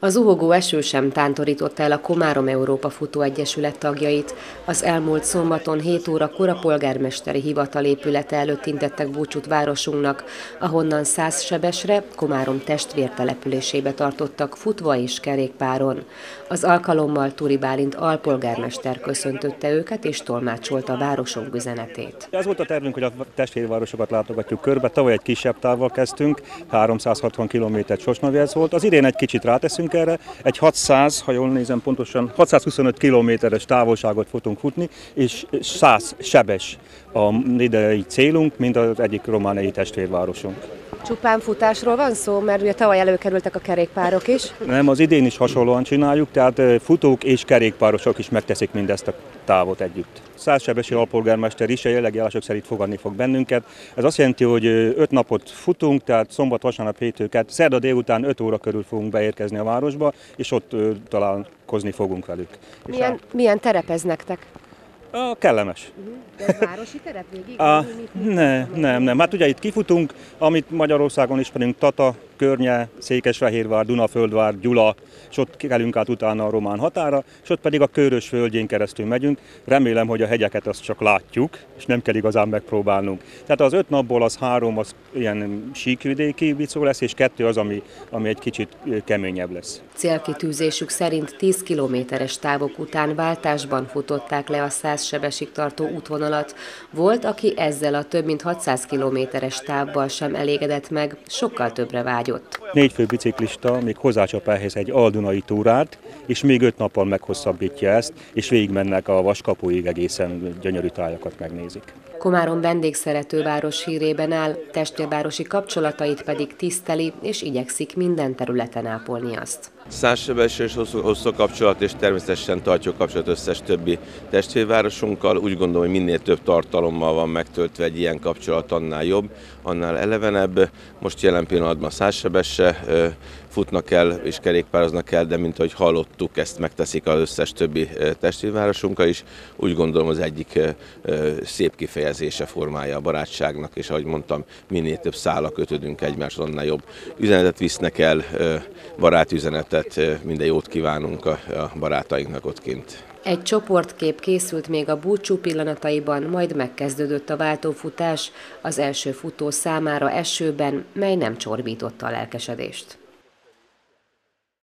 A zuhogó eső sem tántorította el a Komárom Európa Futó Egyesület tagjait. Az elmúlt szombaton 7 órakor a polgármesteri hivatal épülete előtt intettek búcsút városunknak, ahonnan Szászsebesre, Komárom testvértelepülésébe tartottak futva és kerékpáron. Az alkalommal Turi Bálint alpolgármester köszöntötte őket és tolmácsolta a városunk üzenetét. Ez volt a tervünk, hogy a testvérvárosokat látogatjuk körbe. Tavaly egy kisebb távval kezdtünk, 360 kilométer Sosnavéhez volt. Az idén egy kicsit ráteszünk erre, egy 600, ha jól nézem pontosan, 625 kilométeres távolságot fogunk futni, és Szászsebes a idei célunk, mint az egyik romániai testvérvárosunk. Csupán futásról van szó, mert ugye tavaly előkerültek a kerékpárok is. Nem, az idén is hasonlóan csináljuk, tehát futók és kerékpárosok is megteszik mindezt a távot együtt. Szászsebesi alpolgármester is a jelenlegi állások szerint fogadni fog bennünket. Ez azt jelenti, hogy 5 napot futunk, tehát szombat, vasárnap, hétfőket. Szerda délután 5 óra körül fogunk beérkezni a városba, és ott találkozni fogunk velük. Milyen terep ez nektek? Kellemes. De a városi terep végig? Nem. Hát ugye itt kifutunk, amit Magyarországon ismerünk, Tata, Környe, Székesfehérvár, Dunaföldvár, Gyula, és ott kelünk át utána a román határa, és ott pedig a Körösföldjén keresztül megyünk. Remélem, hogy a hegyeket azt csak látjuk, és nem kell igazán megpróbálnunk. Tehát az 5 napból az 3 az ilyen síkvidéki bicó lesz, és 2 az, ami egy kicsit keményebb lesz. Célkitűzésük szerint 10 kilométeres távok után váltásban futották le a Szászsebesig tartó útvonalat. Volt, aki ezzel a több mint 600 kilométeres távval sem elégedett meg, sokkal többre vágyott. 4 fő biciklista még hozzácsap ehhez egy aldunai túrát, és még 5 nappal meghosszabbítja ezt, és végigmennek a Vaskapóig, egészen gyönyörű tájakat megnézik. Komárom vendégszerető város hírében áll, testvérvárosi kapcsolatait pedig tiszteli, és igyekszik minden területen ápolni azt. Szászsebes és hosszú kapcsolat, és természetesen tartjuk kapcsolat összes többi testvérvárosunkkal. Úgy gondolom, hogy minél több tartalommal van megtöltve egy ilyen kapcsolat, annál jobb, annál elevenebb. Most jelen pillanatban Szászsebesse futnak el és kerékpároznak el, de mint ahogy hallottuk, ezt megteszik az összes többi testvérvárosunkkal is. Úgy gondolom, az egyik szép kifejezése, formája a barátságnak, és ahogy mondtam, minél több szállal kötődünk egymáshoz, annál jobb. Üzenetet visznek el, barátüzenetet. Tehát minden jót kívánunk a barátainknak ott kint. Egy csoportkép készült még a búcsú pillanataiban, majd megkezdődött a váltófutás, az első futó számára esőben, mely nem csorbította a lelkesedést.